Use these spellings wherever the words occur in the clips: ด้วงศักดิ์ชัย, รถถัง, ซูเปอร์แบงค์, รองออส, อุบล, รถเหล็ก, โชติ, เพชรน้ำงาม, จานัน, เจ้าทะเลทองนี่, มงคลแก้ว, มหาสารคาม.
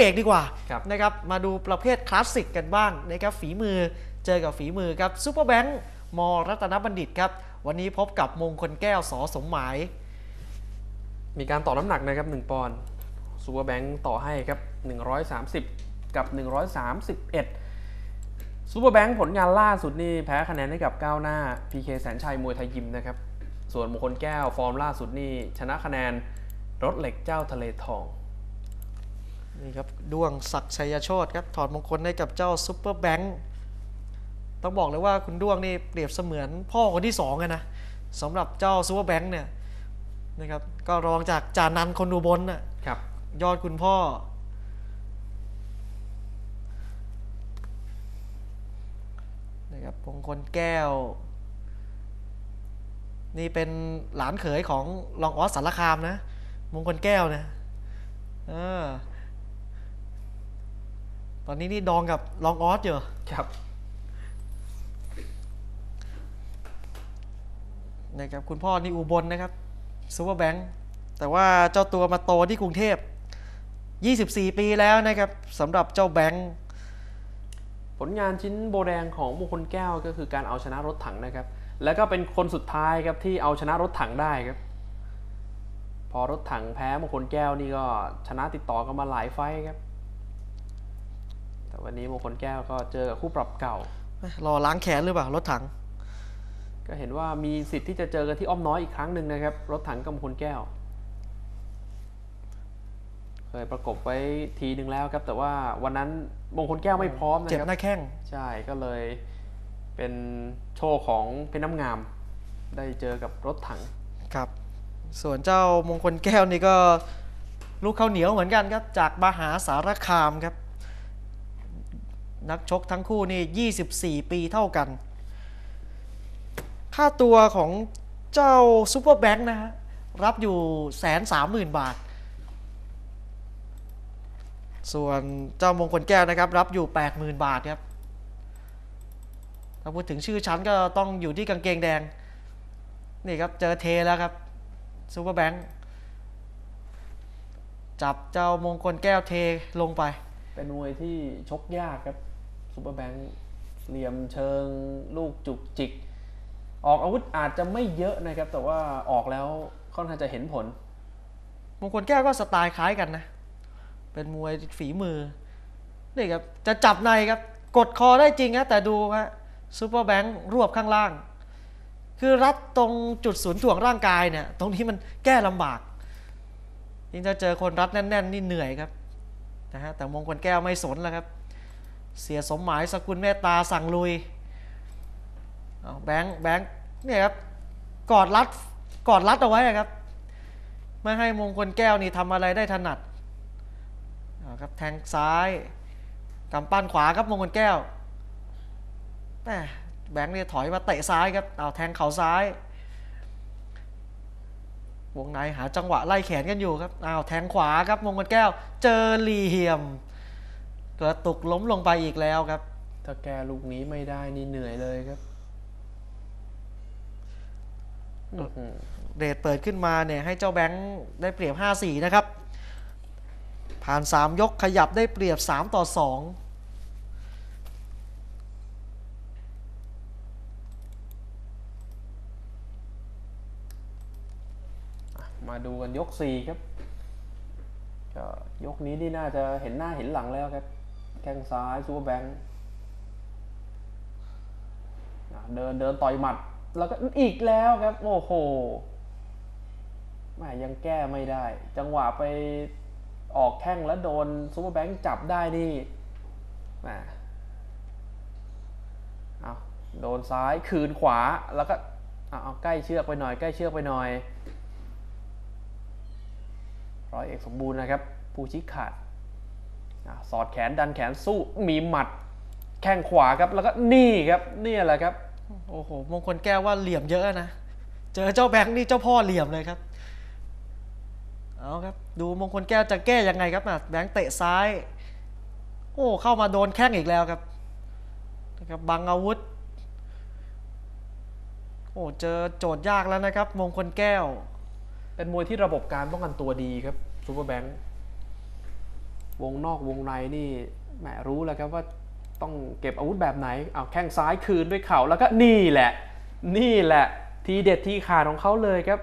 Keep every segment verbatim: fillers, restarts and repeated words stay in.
เอกดีกว่านะครับมาดูประเภทคลาสสิกกันบ้างนะครับฝีมือเจอกับฝีมือครับซูเปอร์แบงค์มอรัตนบัณฑิตครับวันนี้พบกับมงคลแก้วสอสมหมายมีการต่อน้ำหนักนะครับหนึ่งปอนด์ซูเปอร์แบงค์ต่อให้ครับหนึ่งร้อยสามสิบกับหนึ่งร้อยสามสิบเอ็ดซูเปอร์แบงค์ผลงานล่าสุดนี่แพ้คะแนนให้กับก้าวหน้า พี เค แสนชัยมวยไทยยิมนะครับส่วนมงคลแก้วฟอร์มล่าสุดนี่ชนะคะแนนรถเหล็กเจ้าทะเลทองนี่ครับด้วงศักดิ์ชัยโชติครับถอดมงคลให้กับเจ้าซูเปอร์แบงค์ต้องบอกเลยว่าคุณด้วงนี่เปรียบเสมือนพ่อคนที่สองนะสำหรับเจ้าซูเปอร์แบงค์เนี่ยนะครับก็รองจากจานันคนดูบนน่ะยอดคุณพ่อนะครับมงคลแก้วนี่เป็นหลานเขยของรองออสสารคามนะมงคลแก้วนะเออตอนนี้นี่ดองกับรองออสอยู่ครับนะครับคุณพ่อนี่อุบล น, นะครับซูเปอร์แบงค์แต่ว่าเจ้าตัวมาโตที่กรุงเทพยี่สิบสี่ปีแล้วนะครับสำหรับเจ้าแบงค์ผลงานชิ้นโบแดงของมงคลแก้วก็คือการเอาชนะรถถังนะครับแล้วก็เป็นคนสุดท้ายครับที่เอาชนะรถถังได้ครับพอรถถังแพ้มงคลแก้วนี่ก็ชนะติดต่อกันมาหลายไฟต์ครับแต่วันนี้มงคลแก้วก็เจอกับคู่ปรับเก่ารอล้างแขนหรือเปล่ารถถังก็เห็นว่ามีสิทธิ์ที่จะเจอกันที่อ้อมน้อยอีกครั้งหนึ่งนะครับรถถังกับมงคลแก้วเคยประกบไว้ทีหนึ่งแล้วครับแต่ว่าวันนั้นมงคลแก้วไม่พร้อมนะครับเจ็บหน้าแข้งใช่ก็เลยเป็นโชว์ของเพชรน้ำงามได้เจอกับรถถังครับส่วนเจ้ามงคลแก้วนี่ก็ลูกข้าวเหนียวเหมือนกันครับจากมหาสารคามครับนักชกทั้งคู่นี่ยี่สิบสี่ปีเท่ากันค่าตัวของเจ้าซูเปอร์แบงค์นะฮะรับอยู่แสนสามหมื่นบาทส่วนเจ้ามงคลแก้วนะครับรับอยู่ แปดหมื่น บาทครับถ้าพูดถึงชื่อชั้นก็ต้องอยู่ที่กางเกงแดงนี่ครับเจอเทแล้วครับซูเปอร์แบงค์จับเจ้ามงคลแก้วเทลงไปเป็นมวยที่ชกยากครับซูเปอร์แบงค์เหลี่ยมเชิงลูกจุกจิกออกอาวุธอาจจะไม่เยอะนะครับแต่ว่าออกแล้วค่อนข้างจะเห็นผลมงคลแก้วก็สไตล์คล้ายกันนะเป็นมวยฝีมือนี่ครับจะจับในครับกดคอได้จริงนะแต่ดูฮะซูเปอร์แบงค์รวบข้างล่างคือรัดตรงจุดศูนย์ถ่วงร่างกายเนี่ยตรงนี้มันแก้ลำบากยิ่งจะเจอคนรัดแน่นๆนี่เหนื่อยครับนะฮะแต่มงคลแก้วไม่สนแล้วครับเสียสมหมายสกุลเมตตาสั่งลุยแบงค์แบงค์เนี่ยครับกอดรัดกอดรัดเอาไว้ครับไม่ให้มงคลแก้วนี่ทำอะไรได้ถนัดครับแทงซ้ายกำปั้นขวาครับมงคลแก้วแบงค์เนี่ยถอยมาเตะซ้ายครับเอาแทงเข่าซ้ายวงในหาจังหวะไล่แขนกันอยู่ครับเอาแทงขวาครับมงคลแก้วเจอเหลี่ยมกระตุกล้มลงไปอีกแล้วครับถ้าแกลูกนี้ไม่ได้นี่เหนื่อยเลยครับเดทเปิดขึ้นมาเนี่ยให้เจ้าแบงค์ได้เปรียบ ห้าสี่ นะครับผ่านสามยกขยับได้เปรียบสามต่อสองมาดูกันยกสี่ครับก็ยกนี้นี่น่าจะเห็นหน้าเห็นหลังแล้วครับแข้งซ้ายซูเปอร์แบงค์เดินเดินต่อยหมัดแล้วก็อีกแล้วครับโอ้โหแม่ยังแก้ไม่ได้จังหวะไปออกแข้งแล้วโดนซูเปอร์แบงค์จับได้นี่แม่เอาโดนซ้ายคืนขวาแล้วก็เอาใกล้เชือกไปหน่อยใกล้เชือกไปหน่อยร้อยเอกสมบูรณ์นะครับผู้ชี้ขาดสอดแขนดันแขนสู้มีหมัดแข้งขวาครับแล้วก็นี่ครับนี่แหละครับโอ้โหมงคลแก้วว่าเหลี่ยมเยอะนะเจอเจ้าแบงค์นี่เจ้าพ่อเหลี่ยมเลยครับเอาครับดูมงคลแก้วจะแก้ยังไงครับแบงค์เตะซ้ายโอ้เข้ามาโดนแข้งอีกแล้วครับนะครับบังอาวุธโอ้เจอโจทย์ยากแล้วนะครับมงคลแก้วเป็นมวยที่ระบบการป้องกันตัวดีครับซูเปอร์แบงค์ วงนอกวงในนี่แหมรู้แล้วครับว่าต้องเก็บอาวุธแบบไหนเอาแข้งซ้ายคืนด้วยเข่าแล้วก็นี่แหละนี่แหละทีเด็ดทีขาดของเขาเลยครับ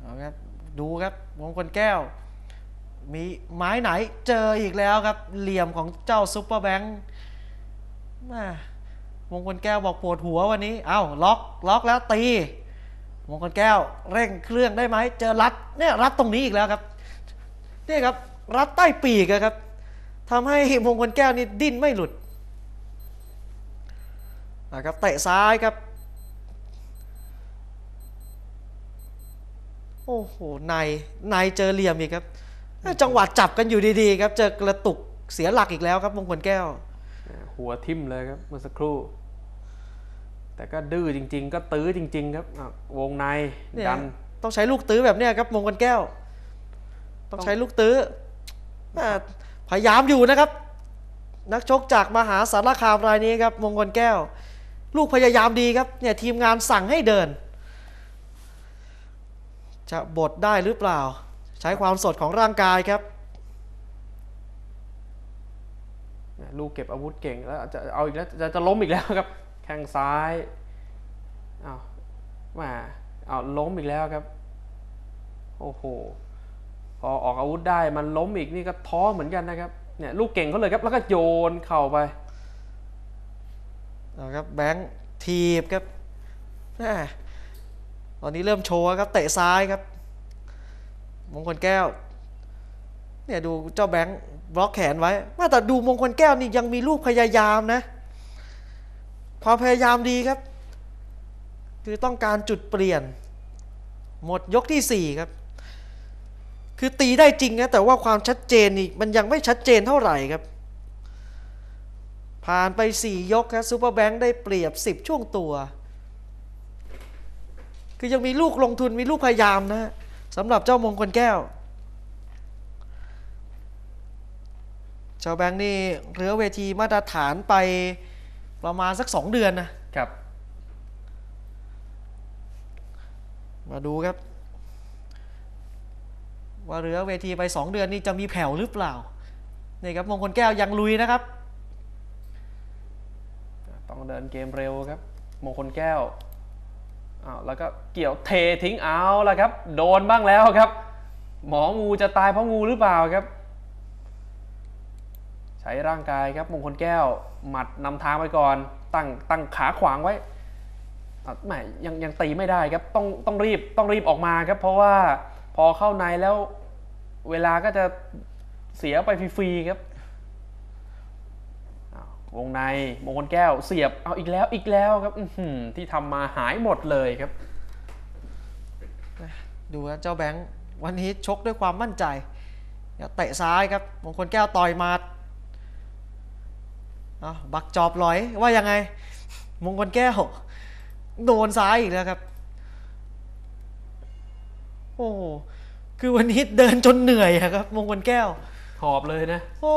เอาครับดูครับมงคลแก้วมีไม้ไหนเจออีกแล้วครับเหลี่ยมของเจ้าซุปเปอร์แบงค์มงคลแก้วบอกปวดหัววันนี้เอ้าล็อกล็อกแล้วตีมงคลแก้วเร่งเครื่องได้ไหมเจอรัดเนี่ยรัดตรงนี้อีกแล้วครับนี่ครับรัดใต้ปีกครับทำให้มงคลแก้วนี่ดิ้นไม่หลุดนะครับเตะซ้ายครับโอ้โหในในเจอเหลี่ยมอีกครับจังหวะจับกันอยู่ดีๆครับเจอกระตุกเสียหลักอีกแล้วครับมงคลแก้วหัวทิ่มเลยครับเมื่อสักครู่แต่ก็ดื้อจริงๆก็ตื้อจริงๆครับวงในดันต้องใช้ลูกตื้อแบบนี้ครับมงคลแก้วต้องใช้ลูกตื้อพยายามอยู่นะครับนักชกจากมหาสารคามรายนี้ครับมงคลแก้วลูกพยายามดีครับเนี่ยทีมงานสั่งให้เดินจะบดได้หรือเปล่าใช้ความสดของร่างกายครับลูกเก็บอาวุธเก่งแล้วจะเอาอีกแล้วจะจะล้มอีกแล้วครับแข้งซ้ายอ้าวมาอ้าวล้มอีกแล้วครับโอ้โหพอออกอาวุธได้มันล้มอีกนี่ก็ท้อเหมือนกันนะครับเนี่ยลูกเก่งเขาเลยครับแล้วก็โยนเข่าไปนะครับแบงค์ทีบครับตอนนี้เริ่มโชว์ครับเตะซ้ายครับมงคลแก้วเนี่ยดูเจ้าแบงค์บล็อกแขนไว้มาแต่ดูมงคลแก้วนี่ยังมีลูกพยายามนะความพยายามดีครับคือต้องการจุดเปลี่ยนหมดยกที่สี่ครับคือตีได้จริงนะแต่ว่าความชัดเจนนี่มันยังไม่ชัดเจนเท่าไหร่ครับผ่านไปสี่ยกครับซูเปอร์แบงค์ได้เปรียบสิบช่วงตัวคือยังมีลูกลงทุนมีลูกพยายามนะสำหรับเจ้ามงคลแก้วเจ้าแบงค์นี่เหลือเวทีมาตรฐานไปประมาณสักสองเดือนนะครับมาดูครับว่าเหลือเวทีไปสองเดือนนี่จะมีแผ่วหรือเปล่านี่ครับมงคลแก้วยังลุยนะครับต้องเดินเกมเร็วครับมงคลแก้วอ้าวแล้วก็เกี่ยวเททิ้งเอาแล้วครับโดนบ้างแล้วครับหมองูจะตายเพราะงูหรือเปล่าครับใช้ร่างกายครับมงคลแก้วหมัดนำทางไปก่อนตั้งตั้งขาขวางไว้แหมยังยังตีไม่ได้ครับต้องต้องรีบต้องรีบออกมาครับเพราะว่าพอเข้าในแล้วเวลาก็จะเสียไปฟรีๆครับวงในมงคลแก้วเสียบเอาอีกแล้วอีกแล้วครับที่ทำมาหายหมดเลยครับดูนะเจ้าแบงค์วันนี้ชกด้วยความมั่นใจเตะซ้ายครับมงคลแก้วต่อยมาบักจอบลอยว่ายังไงมงคลแก้วโดนซ้ายอีกแล้วครับโอ้คือวันนี้เดินจนเหนื่อยครับมงคลแก้วหอบเลยนะโอ้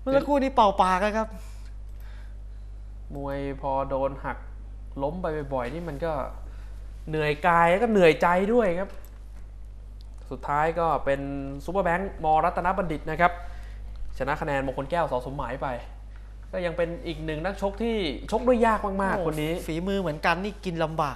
เมื่อสักครู่นี้เป่าปากนะครับมวยพอโดนหักล้มไปบ่อยๆนี่มันก็เหนื่อยกายแล้วก็เหนื่อยใจด้วยครับสุดท้ายก็เป็นซูเปอร์แบงค์ม.รัตนบัณฑิตนะครับชนะคะแนนมงคลแก้วส.สมหมายไปก็ยังเป็นอีกหนึ่งนักชกที่ชกด้วยยากมากๆคนนี้ฝีมือเหมือนกันนี่กินลำบาก